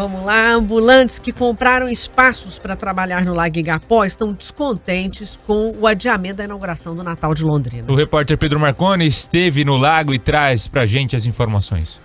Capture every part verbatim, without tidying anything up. Vamos lá, ambulantes que compraram espaços para trabalhar no Lago Igapó estão descontentes com o adiamento da inauguração do Natal de Londrina. O repórter Pedro Marconi esteve no lago e traz para a gente as informações.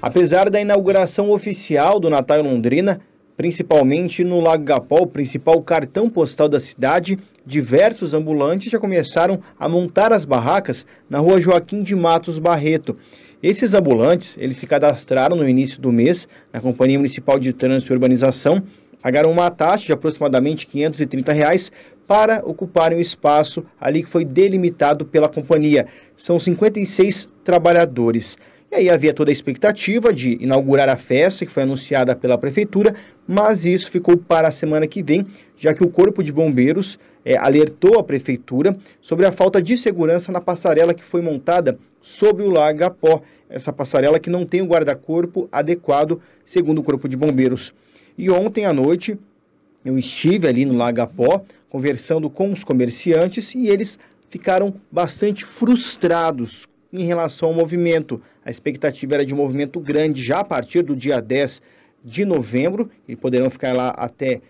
Apesar da inauguração oficial do Natal em Londrina, principalmente no Lago Igapó, o principal cartão postal da cidade, diversos ambulantes já começaram a montar as barracas na rua Joaquim de Matos Barreto. Esses ambulantes, eles se cadastraram no início do mês na Companhia Municipal de Trânsito e Urbanização, pagaram uma taxa de aproximadamente quinhentos e trinta reais para ocuparem o espaço ali que foi delimitado pela companhia. São cinquenta e seis trabalhadores. E aí havia toda a expectativa de inaugurar a festa que foi anunciada pela prefeitura, mas isso ficou para a semana que vem, já que o Corpo de Bombeiros é, alertou a prefeitura sobre a falta de segurança na passarela que foi montada sobre o Lago Igapó. Essa passarela que não tem o guarda-corpo adequado, segundo o Corpo de Bombeiros. E ontem à noite eu estive ali no Lago Igapó conversando com os comerciantes e eles ficaram bastante frustrados em relação ao movimento. A expectativa era de um movimento grande já a partir do dia dez de novembro, e poderão ficar lá até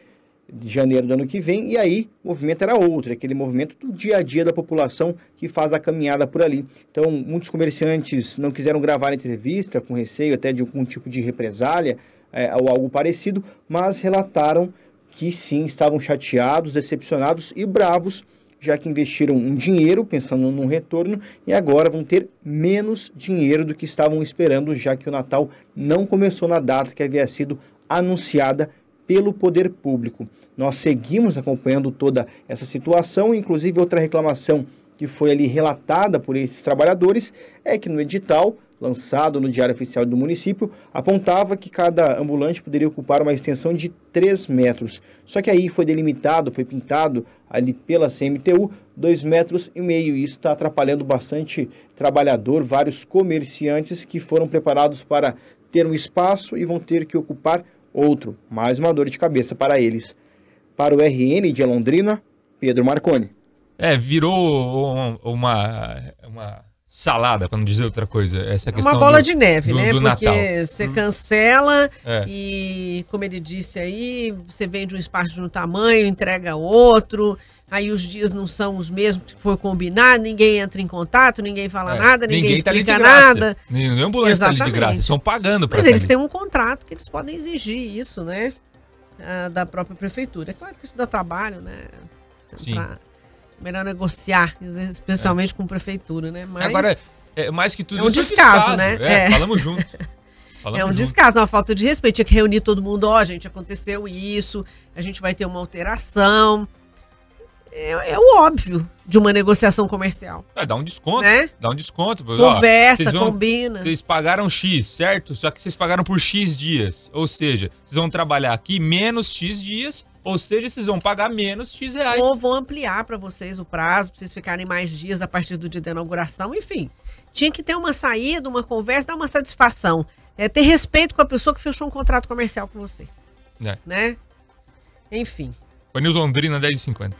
janeiro do ano que vem, e aí o movimento era outro, aquele movimento do dia a dia da população que faz a caminhada por ali. Então, muitos comerciantes não quiseram gravar a entrevista, com receio até de algum tipo de represália é, ou algo parecido, mas relataram que sim, estavam chateados, decepcionados e bravos, já que investiram um dinheiro pensando num retorno e agora vão ter menos dinheiro do que estavam esperando, já que o Natal não começou na data que havia sido anunciada pelo poder público. Nós seguimos acompanhando toda essa situação, inclusive outra reclamação que foi ali relatada por esses trabalhadores é que no edital lançado no Diário Oficial do Município, apontava que cada ambulante poderia ocupar uma extensão de três metros. Só que aí foi delimitado, foi pintado ali pela C M T U, dois metros e meio. Isso está atrapalhando bastante trabalhador, vários comerciantes que foram preparados para ter um espaço e vão ter que ocupar outro. Mais uma dor de cabeça para eles. Para o R N de Londrina, Pedro Marconi. É, virou uma... uma... salada, para não dizer outra coisa. Essa questão uma bola do, de neve, do, né? Do Porque Natal. Você cancela é. e, como ele disse aí, você vende um espaço de um tamanho, entrega outro, aí os dias não são os mesmos que foi combinado, ninguém entra em contato, ninguém fala é. nada, ninguém, ninguém explica tá nada. Nenhum ambulante está ali de graça, eles estão pagando para isso. Mas eles têm um contrato que eles podem exigir isso, né? Ah, da própria prefeitura. É claro que isso dá trabalho, né? Você Sim. Tá... melhor negociar, especialmente é. com a prefeitura, né? Mas agora, é, mais que tudo, é um descaso, descaso, né? É, é. Falamos junto. Falamos é um junto. descaso, uma falta de respeito. Tinha que reunir todo mundo, ó, oh, gente, aconteceu isso, a gente vai ter uma alteração. É, é o óbvio de uma negociação comercial. É, dá um desconto, né? Dá um desconto. Conversa, ó, vão, combina. Vocês pagaram X, certo? Só que vocês pagaram por X dias. Ou seja, vocês vão trabalhar aqui menos X dias. Ou seja, vocês vão pagar menos X reais. Ou vão ampliar para vocês o prazo, para vocês ficarem mais dias a partir do dia da inauguração. Enfim, tinha que ter uma saída, uma conversa, dar uma satisfação. É, ter respeito com a pessoa que fechou um contrato comercial com você. É. Né? Enfim. Foi News Londrina, dez e cinquenta.